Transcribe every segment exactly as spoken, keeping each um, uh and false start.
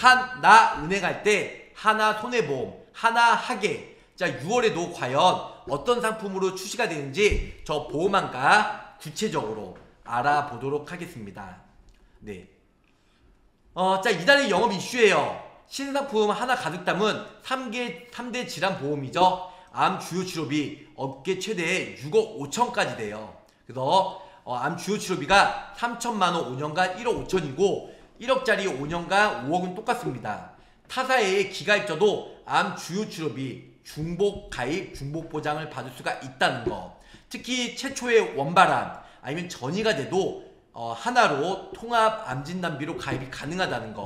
하나은행 할 때 하나손해보험, 하나하계, 자 유월에도 과연 어떤 상품으로 출시가 되는지 저 보험한가 구체적으로 알아보도록 하겠습니다. 네. 어, 자 이달의 영업 이슈예요. 신상품 하나가득담은 삼 개, 삼 대 질환보험이죠. 암 주요 치료비 업계 최대 육억 오천까지 돼요. 그래서 어, 암 주요 치료비가 삼천만 원 오 년간 일억 오천이고 일억짜리 오 년간 오억은 똑같습니다. 타사의 기가입자도 암 주요 치료비 중복 가입, 중복 보장을 받을 수가 있다는 거. 특히 최초의 원발암 아니면 전이가 돼도 어, 하나로 통합 암진단비로 가입이 가능하다는 거.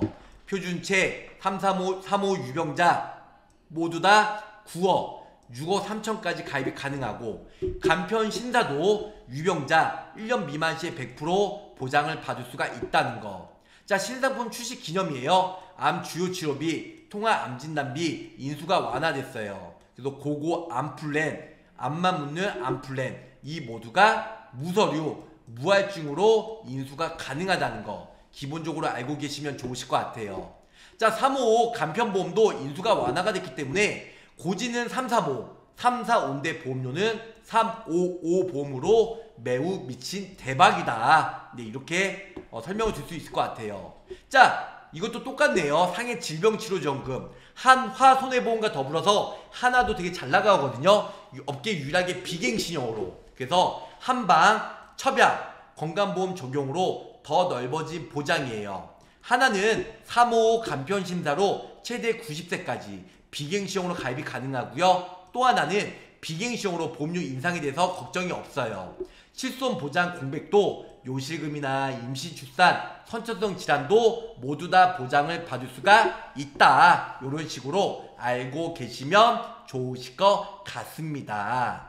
표준체 삼, 삼, 오, 삼, 오 유병자 모두 다 구억, 육억 삼천까지 가입이 가능하고 간편 신사도 유병자 일 년 미만 시에 백 퍼센트 보장을 받을 수가 있다는 거. 자, 신상품 출시 기념이에요. 암 주요 치료비, 통합 암진단비 인수가 완화됐어요. 그래서 고고 암플랜, 암만 묻는 암플랜 이 모두가 무서류, 무할증으로 인수가 가능하다는 거 기본적으로 알고 계시면 좋으실 것 같아요. 자, 삼, 오, 오 간편보험도 인수가 완화가 됐기 때문에 고지는 삼, 사, 오, 삼, 사, 오인데 보험료는 삼, 오, 오 보험으로 매우 미친 대박이다. 네, 이렇게 어, 설명을 줄 수 있을 것 같아요. 자, 이것도 똑같네요. 상해 질병치료지원금 한화손해보험과 더불어서 하나도 되게 잘 나가거든요. 업계 유일하게 비갱신형으로. 그래서 한방 첩약 건강보험 적용으로 더 넓어진 보장이에요. 하나는 삼, 오, 오 간편심사로 최대 구십 세까지 비갱신형으로 가입이 가능하고요. 또 하나는 비갱신형으로 보험료 인상에 대해서 걱정이 없어요. 실손보장 공백도 요실금이나 임시출산, 선천성 질환도 모두 다 보장을 받을 수가 있다. 이런 식으로 알고 계시면 좋으실 것 같습니다.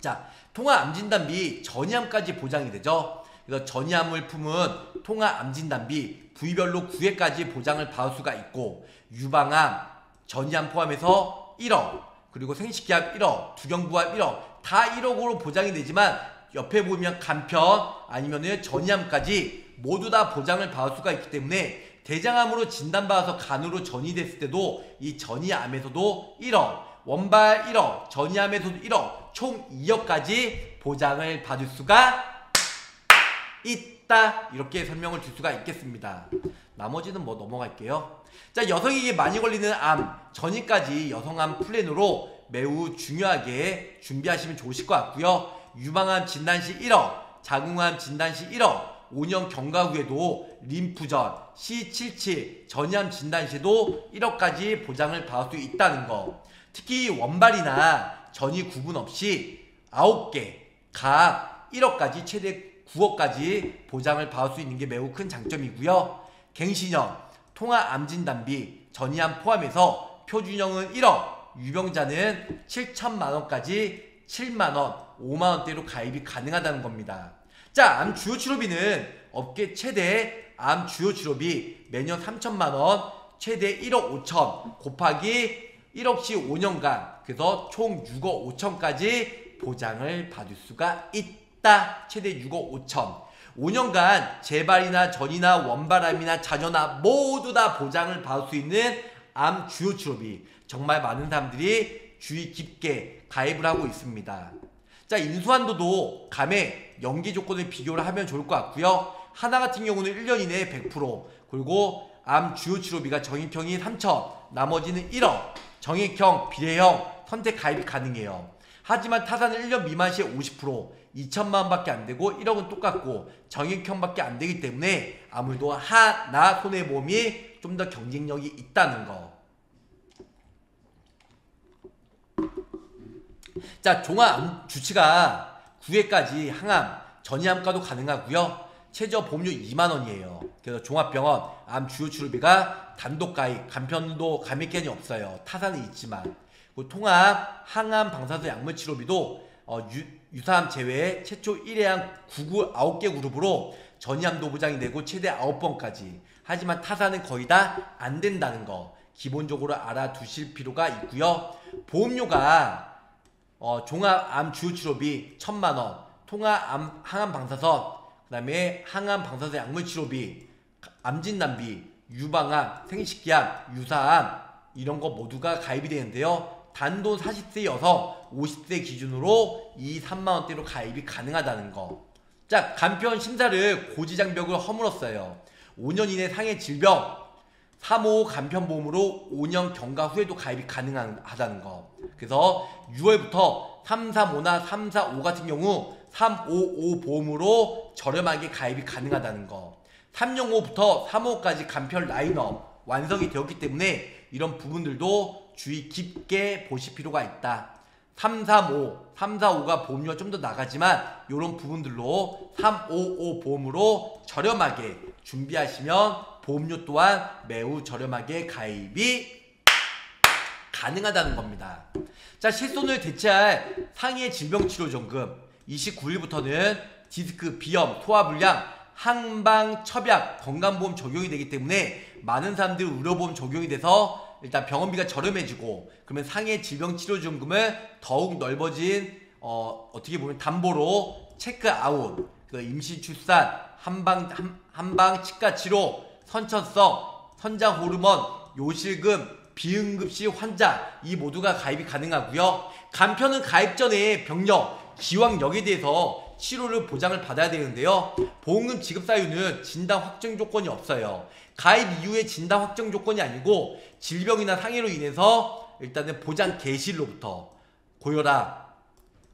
자, 통합암진단비 전이암까지 보장이 되죠. 그래서 전이암물품은 통합암진단비 부위별로 구 회까지 보장을 받을 수가 있고 유방암, 전이암 포함해서 일억, 그리고 생식기암 일억, 두경부암 일억 다 일억으로 보장이 되지만 옆에 보면 간편 아니면 전이암까지 모두 다 보장을 받을 수가 있기 때문에 대장암으로 진단받아서 간으로 전이됐을 때도 이 전이암에서도 일억, 원발 일억, 전이암에서도 일억, 총 이억까지 보장을 받을 수가 있다. 이렇게 설명을 줄 수가 있겠습니다. 나머지는 뭐 넘어갈게요. 자, 여성에게 많이 걸리는 암, 전이까지 여성암 플랜으로 매우 중요하게 준비하시면 좋으실 것 같고요. 유방암 진단시 일억, 자궁암 진단시 일억, 오 년 경과 후에도 림프전, 씨 칠십칠, 전이암 진단시도 일억까지 보장을 받을 수 있다는 거. 특히 원발이나 전이 구분 없이 아홉 개, 가압 일억까지 최대 구억까지 보장을 받을 수 있는 게 매우 큰 장점이고요. 갱신형, 통합암진단비, 전이암 포함해서 표준형은 일억, 유병자는 칠천만 원까지 칠만 원, 오만 원대로 가입이 가능하다는 겁니다. 자, 암 주요 치료비는 업계 최대 암 주요 치료비 매년 삼천만 원, 최대 일억 오천 곱하기 일억씩 오 년간, 그래서 총 육억 오천까지 보장을 받을 수가 있다. 최대 육억 오천. 오 년간 재발이나 전이나 원발암이나 자녀나 모두 다 보장을 받을 수 있는 암 주요 치료비. 정말 많은 사람들이 주의 깊게 가입을 하고 있습니다. 자, 인수한도도 감액, 연기 조건을 비교를 하면 좋을 것 같고요. 하나 같은 경우는 일 년 이내에 백 퍼센트, 그리고 암 주요 치료비가 정액형이 삼천, 나머지는 일억, 정액형, 비례형, 선택 가입이 가능해요. 하지만 타사는 일 년 미만 시에 오십 퍼센트, 이천만 원밖에 안 되고 일억은 똑같고 정액형밖에 안 되기 때문에 아무래도 하나 손해보험이 좀 더 경쟁력이 있다는 거. 자, 종합 주치가 구 회까지 항암, 전이암과도 가능하고요. 최저 보험료 이만 원이에요. 그래서 종합병원, 암 주요 치료비가 단독 가입, 간편도 가입 개념이 없어요. 타사는 있지만. 그리고 통합, 항암, 방사선, 약물 치료비도 어, 유, 유사암 제외 최초 일 회항 구 구 아홉 개 그룹으로 전이암도 보장이 되고 최대 아홉 번까지. 하지만 타사는 거의 다 안 된다는 거 기본적으로 알아두실 필요가 있고요. 보험료가 어, 종합, 암 주요 치료비 천만 원, 통합, 암, 항암, 방사선, 그 다음에 항암, 방사선, 약물 치료비, 암진단비 유방암, 생식기암, 유사암 이런 거 모두가 가입이 되는데요. 단돈 사십 세 여성 오십 세 기준으로 이 삼만 원대로 가입이 가능하다는 거. 자, 간편 심사를 고지장벽을 허물었어요. 오 년 이내 상해 질병 삼 호 간편보험으로 오 년 경과 후에도 가입이 가능하다는 거. 그래서 유월부터 삼 삼오나 삼 사 오 같은 경우 삼 오 오 보험으로 저렴하게 가입이 가능하다는 거. 삼 영 오부터 삼 호까지 간편 라인업 완성이 되었기 때문에 이런 부분들도 주의 깊게 보실 필요가 있다. 삼 삼 오, 삼 사 오가 보험료가 좀 더 나가지만 이런 부분들로 삼 오 오 보험으로 저렴하게 준비하시면 보험료 또한 매우 저렴하게 가입이 가능하다는 겁니다. 자, 실손을 대체할 상해 질병치료정금 이십구 일부터는 디스크, 비염, 소화불량, 항방, 첩약, 건강보험 적용이 되기 때문에 많은 사람들 의료보험 적용이 돼서 일단 병원비가 저렴해지고 그러면 상해 질병치료지원금을 더욱 넓어진 어, 어떻게 보면 담보로 체크아웃, 임신, 출산, 한방, 한, 한방, 치과치료, 선천성, 선장호르몬, 요실금, 비응급시 환자 이 모두가 가입이 가능하고요. 간편은 가입 전에 병력, 기왕력에 대해서 치료를 보장을 받아야 되는데요. 보험금 지급 사유는 진단 확정 조건이 없어요. 가입 이후에 진단 확정 조건이 아니고 질병이나 상해로 인해서 일단은 보장 개시일로부터 고혈압,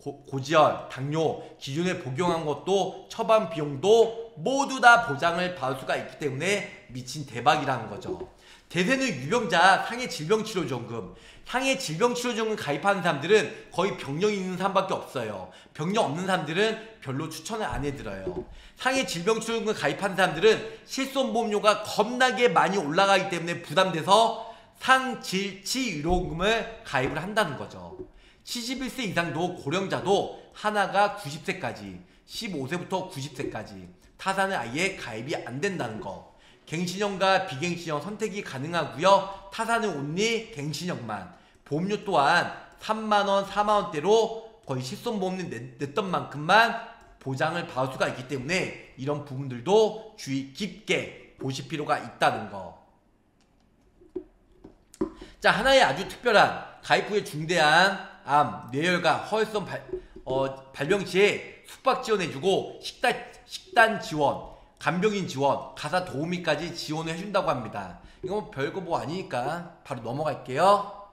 고, 고지혈, 당뇨 기존에 복용한 것도 처방 비용도 모두 다 보장을 받을 수가 있기 때문에 미친 대박이라는 거죠. 대세는 유병자 상해 질병치료지원금. 상해 질병치료지원금 가입하는 사람들은 거의 병력이 있는 사람밖에 없어요. 병력 없는 사람들은 별로 추천을 안 해드려요. 상해 질병치료지원금 가입하는 사람들은 실손보험료가 겁나게 많이 올라가기 때문에 부담돼서 상질치의료금을 가입을 한다는 거죠. 칠십일 세 이상도 고령자도 하나가 구십 세까지, 십오 세부터 구십 세까지 타사는 아예 가입이 안 된다는 거. 갱신형과 비갱신형 선택이 가능하고요. 타사는 온리 갱신형만. 보험료 또한 삼만 원, 사만 원대로 거의 실손보험료 냈던 만큼만 보장을 받을 수가 있기 때문에 이런 부분들도 주의 깊게 보실 필요가 있다는 거. 자, 하나의 아주 특별한 가입 후에 중대한 암, 뇌혈관, 허혈성 발, 어, 발병 시에 숙박 지원해주고 식단, 식단 지원, 간병인 지원, 가사 도우미까지 지원을 해준다고 합니다. 이건 별거 뭐 아니니까 바로 넘어갈게요.